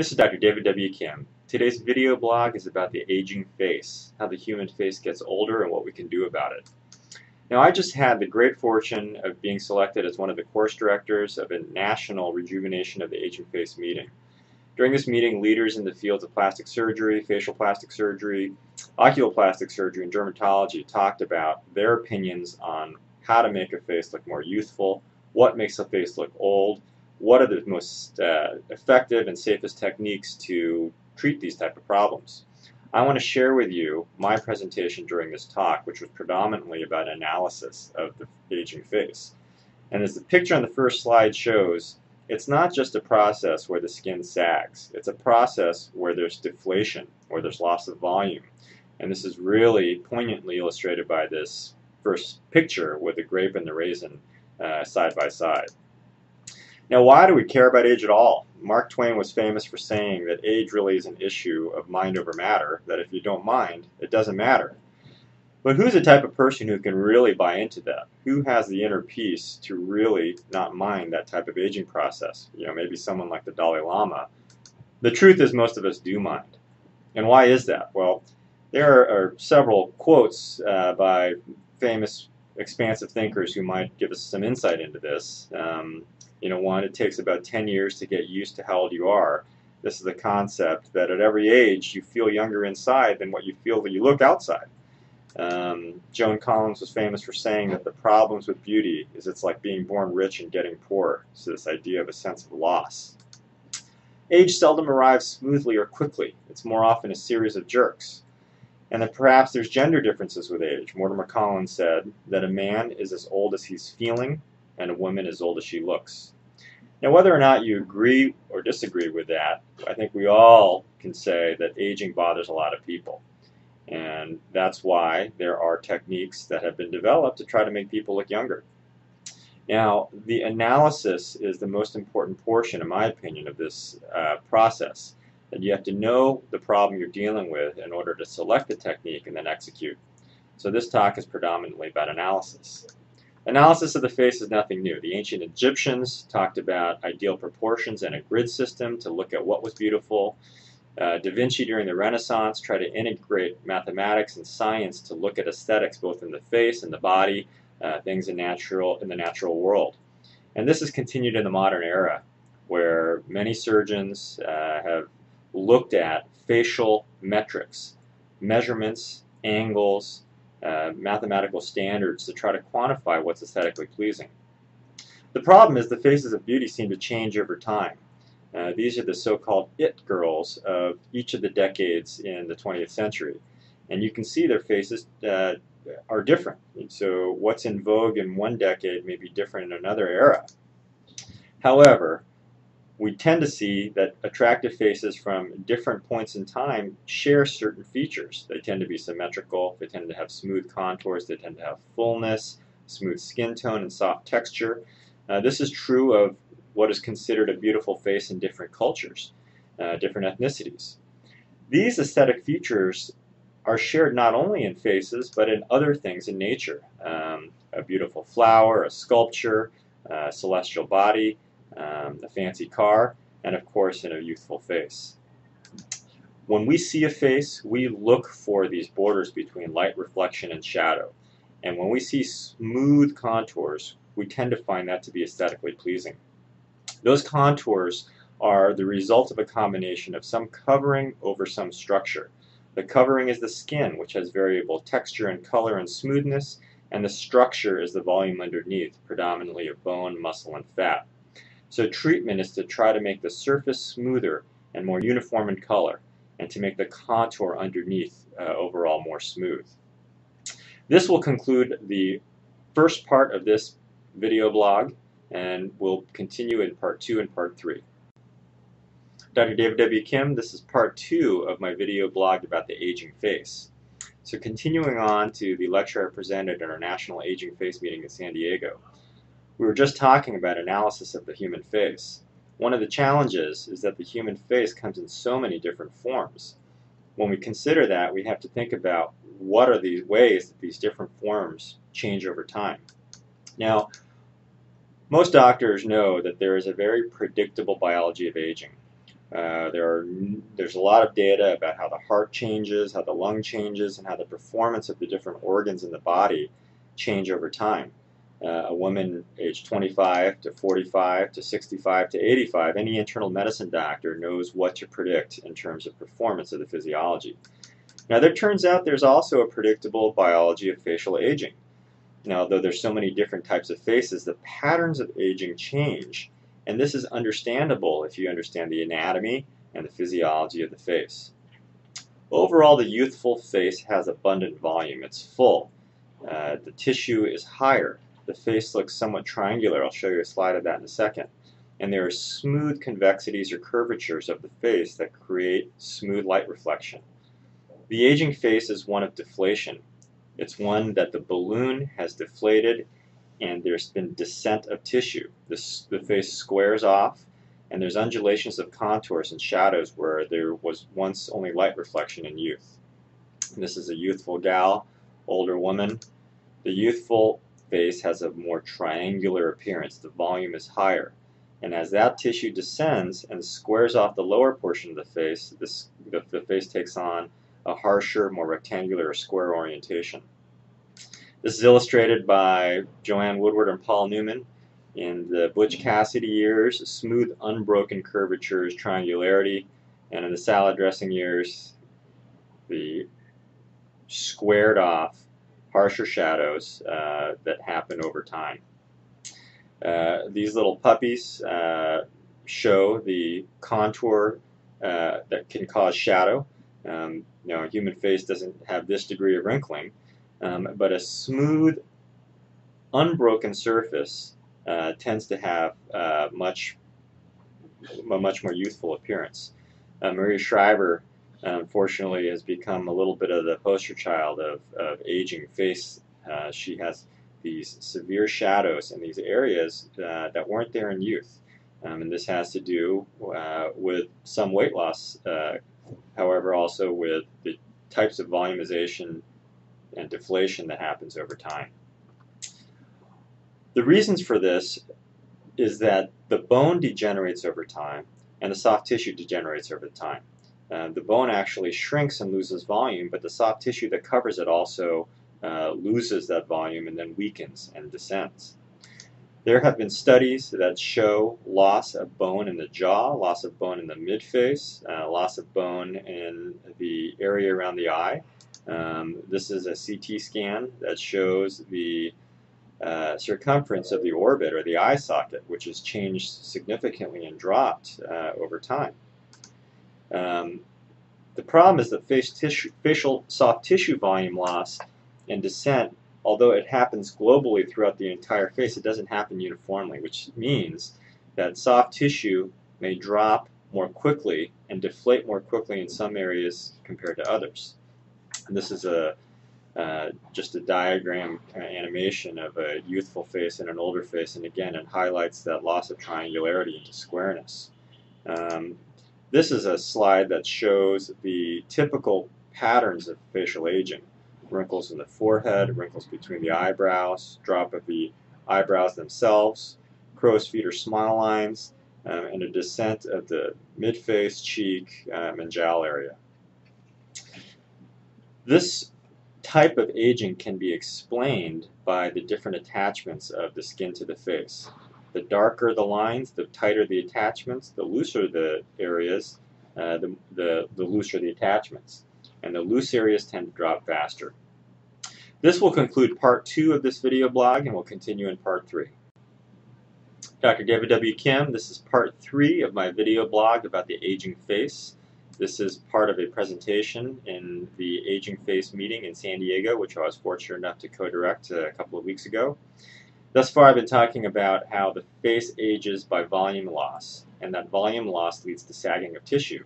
This is Dr. David W. Kim. Today's video blog is about the aging face, how the human face gets older and what we can do about it. Now, I just had the great fortune of being selected as one of the course directors of a national Rejuvenation of the Aging Face meeting. During this meeting, leaders in the fields of plastic surgery, facial plastic surgery, oculoplastic surgery, and dermatology talked about their opinions on how to make a face look more youthful, what makes a face look old, what are the most effective and safest techniques to treat these type of problems. I want to share with you my presentation during this talk, which was predominantly about analysis of the aging face. And as the picture on the first slide shows, it's not just a process where the skin sags. It's a process where there's deflation, where there's loss of volume. And this is really poignantly illustrated by this first picture with the grape and the raisin side by side. Now, why do we care about age at all? Mark Twain was famous for saying that age really is an issue of mind over matter, that if you don't mind, it doesn't matter. But who's the type of person who can really buy into that? Who has the inner peace to really not mind that type of aging process? You know, maybe someone like the Dalai Lama. The truth is most of us do mind. And why is that? Well, there are several quotes by famous expansive thinkers who might give us some insight into this. You know, one, it takes about 10 years to get used to how old you are. This is the concept that at every age you feel younger inside than what you feel that you look outside. Joan Collins was famous for saying that the problems with beauty is it's like being born rich and getting poor. So this idea of a sense of loss. Age seldom arrives smoothly or quickly. It's more often a series of jerks. And then perhaps there's gender differences with age. Mortimer Collins said that a man is as old as he's feeling, and a woman as old as she looks. Now, whether or not you agree or disagree with that, I think we all can say that aging bothers a lot of people. And that's why there are techniques that have been developed to try to make people look younger. Now, the analysis is the most important portion, in my opinion, of this process. That you have to know the problem you're dealing with in order to select the technique and then execute. So this talk is predominantly about analysis. Analysis of the face is nothing new. The ancient Egyptians talked about ideal proportions and a grid system to look at what was beautiful. Da Vinci during the Renaissance tried to integrate mathematics and science to look at aesthetics both in the face and the body, things in the natural world. And this has continued in the modern era, where many surgeons have looked at facial metrics, measurements, angles, mathematical standards to try to quantify what's aesthetically pleasing. The problem is the faces of beauty seem to change over time. These are the so-called it girls of each of the decades in the 20th century. And you can see their faces are different. And so what's in vogue in one decade may be different in another era. However, we tend to see that attractive faces from different points in time share certain features. They tend to be symmetrical, they tend to have smooth contours, they tend to have fullness, smooth skin tone, and soft texture. This is true of what is considered a beautiful face in different cultures, different ethnicities. These aesthetic features are shared not only in faces, but in other things in nature. A beautiful flower, a sculpture, a celestial body, a fancy car, and of course in a youthful face. When we see a face, we look for these borders between light reflection and shadow. And when we see smooth contours, we tend to find that to be aesthetically pleasing. Those contours are the result of a combination of some covering over some structure. The covering is the skin, which has variable texture and color and smoothness, and the structure is the volume underneath, predominantly of bone, muscle, and fat. So treatment is to try to make the surface smoother and more uniform in color, and to make the contour underneath overall more smooth. This will conclude the first part of this video blog, and we'll continue in part 2 and part 3. Dr. David W. Kim, this is part 2 of my video blog about the aging face. So continuing on to the lecture I presented at our National Aging Face meeting in San Diego. We were just talking about analysis of the human face. One of the challenges is that the human face comes in so many different forms. When we consider that, we have to think about what are the ways that these different forms change over time. Now, most doctors know that there is a very predictable biology of aging. There's a lot of data about how the heart changes, how the lung changes, and how the performance of the different organs in the body change over time. A woman aged 25 to 45 to 65 to 85, any internal medicine doctor knows what to predict in terms of performance of the physiology. Now, there turns out there's also a predictable biology of facial aging. Now, though there's so many different types of faces, the patterns of aging change. And this is understandable if you understand the anatomy and the physiology of the face. Overall, the youthful face has abundant volume. It's full. The tissue is higher. The face looks somewhat triangular. I'll show you a slide of that in a second. And there are smooth convexities or curvatures of the face that create smooth light reflection. The aging face is one of deflation. It's one that the balloon has deflated, and there's been descent of tissue. The face squares off, and there's undulations of contours and shadows where there was once only light reflection in youth. And this is a youthful gal, older woman. The youthful face has a more triangular appearance. The volume is higher. And as that tissue descends and squares off the lower portion of the face, the face takes on a harsher, more rectangular or square orientation. This is illustrated by Joanne Woodward and Paul Newman in the Butch Cassidy years, smooth unbroken curvatures, triangularity, and in the salad dressing years, the squared off, harsher shadows that happen over time. These little puppies show the contour that can cause shadow. You know, a human face doesn't have this degree of wrinkling. But a smooth, unbroken surface tends to have a much more youthful appearance. Maria Shriver, unfortunately, has become a little bit of the poster child of aging face. She has these severe shadows in these areas that weren't there in youth. And this has to do with some weight loss, however, also with the types of volumization and deflation that happens over time. The reasons for this is that the bone degenerates over time and the soft tissue degenerates over time. The bone actually shrinks and loses volume, but the soft tissue that covers it also loses that volume and then weakens and descends. There have been studies that show loss of bone in the jaw, loss of bone in the midface, loss of bone in the area around the eye. This is a CT scan that shows the circumference of the orbit or the eye socket, which has changed significantly and dropped over time. The problem is that facial soft tissue volume loss and descent, although it happens globally throughout the entire face, it doesn't happen uniformly, which means that soft tissue may drop more quickly and deflate more quickly in some areas compared to others. And this is a just a diagram animation of a youthful face and an older face, and again, it highlights that loss of triangularity into squareness. This is a slide that shows the typical patterns of facial aging. Wrinkles in the forehead, wrinkles between the eyebrows, drop of the eyebrows themselves, crow's feet or smile lines, and a descent of the midface, cheek, and jowl area. This type of aging can be explained by the different attachments of the skin to the face. The darker the lines, the tighter the attachments, the looser the areas, the looser the attachments. And the loose areas tend to drop faster. This will conclude part 2 of this video blog, and we'll continue in part 3. Dr. David W. Kim, this is part 3 of my video blog about the aging face. This is part of a presentation in the Aging Face meeting in San Diego, which I was fortunate enough to co-direct a couple of weeks ago. Thus far, I've been talking about how the face ages by volume loss, and that volume loss leads to sagging of tissue.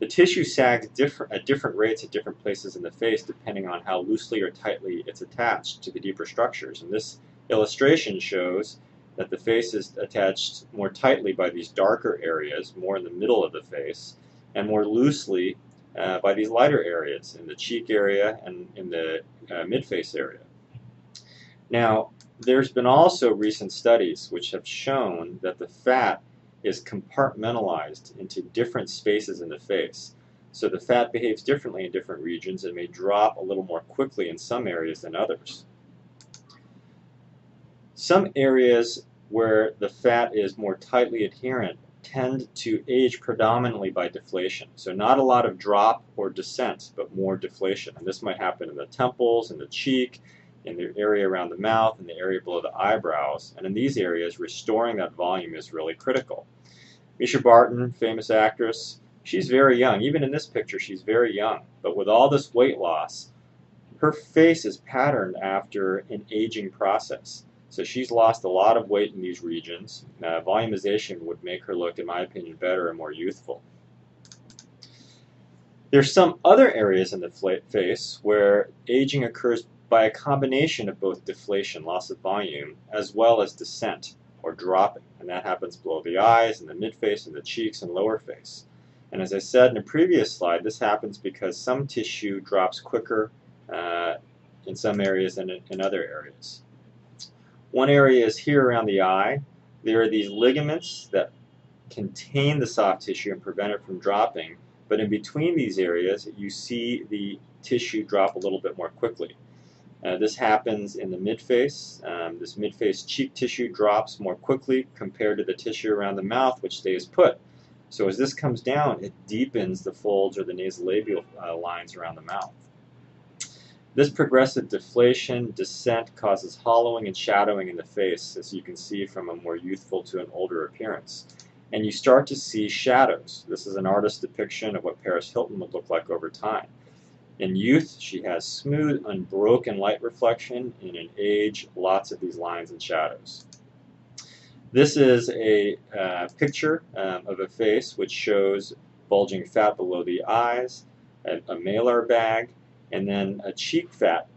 The tissue sags at different rates at different places in the face, depending on how loosely or tightly it's attached to the deeper structures. And this illustration shows that the face is attached more tightly by these darker areas, more in the middle of the face, and more loosely by these lighter areas, in the cheek area and in the midface area. Now, there's been also recent studies which have shown that the fat is compartmentalized into different spaces in the face. So the fat behaves differently in different regions and may drop a little more quickly in some areas than others. Some areas where the fat is more tightly adherent tend to age predominantly by deflation. So not a lot of drop or descent, but more deflation. And this might happen in the temples, in the cheek, in the area around the mouth, in the area below the eyebrows. And in these areas, restoring that volume is really critical. Misha Barton, famous actress, she's very young. Even in this picture, she's very young. But with all this weight loss, her face is patterned after an aging process. So she's lost a lot of weight in these regions. Volumization would make her look, in my opinion, better and more youthful. There's some other areas in the face where aging occurs by a combination of both deflation, loss of volume, as well as descent or dropping. And that happens below the eyes, in the midface, in the cheeks, and lower face. And as I said in a previous slide, this happens because some tissue drops quicker in some areas than in other areas. One area is here around the eye. There are these ligaments that contain the soft tissue and prevent it from dropping, but in between these areas you see the tissue drop a little bit more quickly. This happens in the midface. This midface cheek tissue drops more quickly compared to the tissue around the mouth, which stays put. So as this comes down, it deepens the folds or the nasolabial lines around the mouth. This progressive deflation, descent, causes hollowing and shadowing in the face, as you can see from a more youthful to an older appearance. And you start to see shadows. This is an artist's depiction of what Paris Hilton would look like over time. In youth, she has smooth, unbroken light reflection, and in age, lots of these lines and shadows. This is a picture of a face which shows bulging fat below the eyes, a malar bag, and then a cheek fat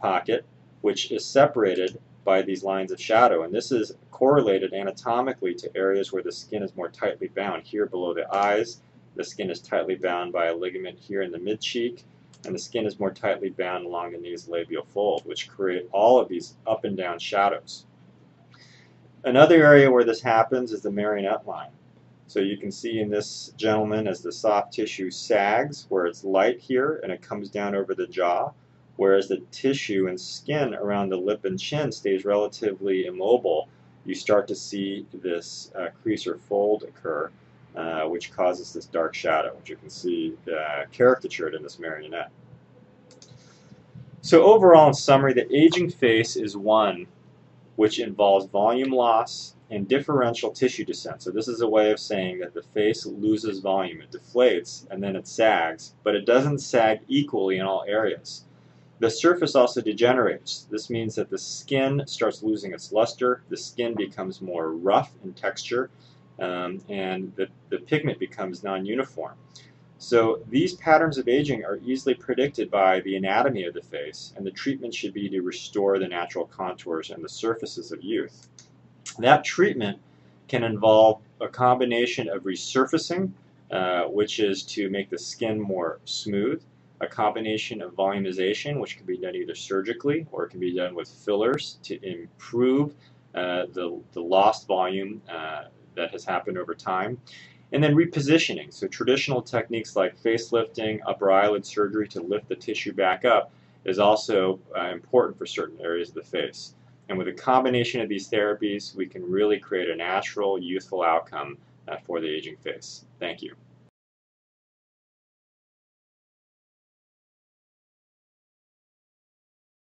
pocket, which is separated by these lines of shadow. And this is correlated anatomically to areas where the skin is more tightly bound. Here below the eyes, the skin is tightly bound by a ligament here in the mid-cheek, and the skin is more tightly bound along the nasolabial fold, which create all of these up and down shadows. Another area where this happens is the marionette line. So you can see in this gentleman as the soft tissue sags, where it's light here and it comes down over the jaw, whereas the tissue and skin around the lip and chin stays relatively immobile. You start to see this crease or fold occur, which causes this dark shadow, which you can see caricatured in this marionette. So overall, in summary, the aging face is one which involves volume loss and differential tissue descent. So this is a way of saying that the face loses volume. It deflates and then it sags, but it doesn't sag equally in all areas. The surface also degenerates. This means that the skin starts losing its luster, the skin becomes more rough in texture, and the pigment becomes non-uniform. So these patterns of aging are easily predicted by the anatomy of the face, and the treatment should be to restore the natural contours and the surfaces of youth. That treatment can involve a combination of resurfacing, which is to make the skin more smooth, a combination of volumization, which can be done either surgically or it can be done with fillers to improve the lost volume that has happened over time, and then repositioning. So traditional techniques like facelifting, upper eyelid surgery to lift the tissue back up is also important for certain areas of the face. And with a combination of these therapies, we can really create a natural, youthful outcome for the aging face. Thank you.